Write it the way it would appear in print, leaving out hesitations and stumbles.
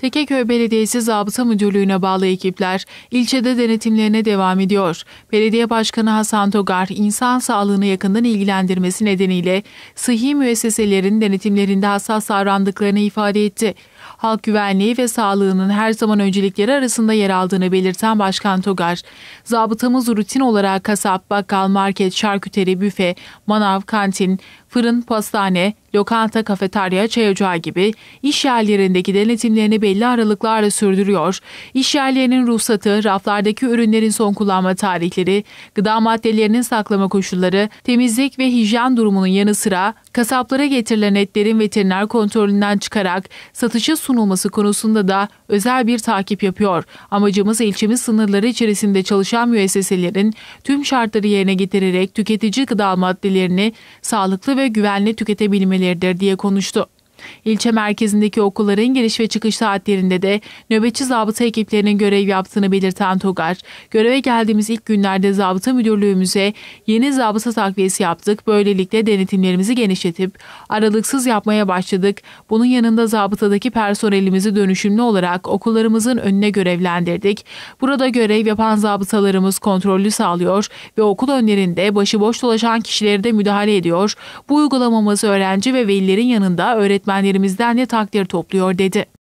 Tekkeköy Belediyesi Zabıta Müdürlüğü'ne bağlı ekipler ilçede denetimlerine devam ediyor. Belediye Başkanı Hasan Togar, insan sağlığını yakından ilgilendirmesi nedeniyle sıhhi müesseselerin denetimlerinde hassas davrandıklarını ifade etti. Halk güvenliği ve sağlığının her zaman öncelikleri arasında yer aldığını belirten Başkan Togar, "Zabıtamız rutin olarak kasap, bakkal, market, şarküteri, büfe, manav, kantin, fırın, pastane, lokanta, kafeterya, çay ocağı gibi iş yerlerindeki denetimlerini belli aralıklarla sürdürüyor. İş yerlerinin ruhsatı, raflardaki ürünlerin son kullanma tarihleri, gıda maddelerinin saklama koşulları, temizlik ve hijyen durumunun yanı sıra kasaplara getirilen etlerin veteriner kontrolünden çıkarak satışa sunulması konusunda da özel bir takip yapıyor. Amacımız ilçemiz sınırları içerisinde çalışan müesseselerin tüm şartları yerine getirerek tüketici gıda maddelerini sağlıklı ve güvenli tüketebilmeleridir" diye konuştu. İlçe merkezindeki okulların giriş ve çıkış saatlerinde de nöbetçi zabıta ekiplerinin görev yaptığını belirten Togar, "Göreve geldiğimiz ilk günlerde zabıta müdürlüğümüze yeni zabıta takviyesi yaptık. Böylelikle denetimlerimizi genişletip aralıksız yapmaya başladık. Bunun yanında zabıtadaki personelimizi dönüşümlü olarak okullarımızın önüne görevlendirdik. Burada görev yapan zabıtalarımız kontrollü sağlıyor ve okul önlerinde başıboş dolaşan kişilere de müdahale ediyor. Bu uygulamamız öğrenci ve velilerin yanında öğretmenlerimizden de takdir topluyor" dedi.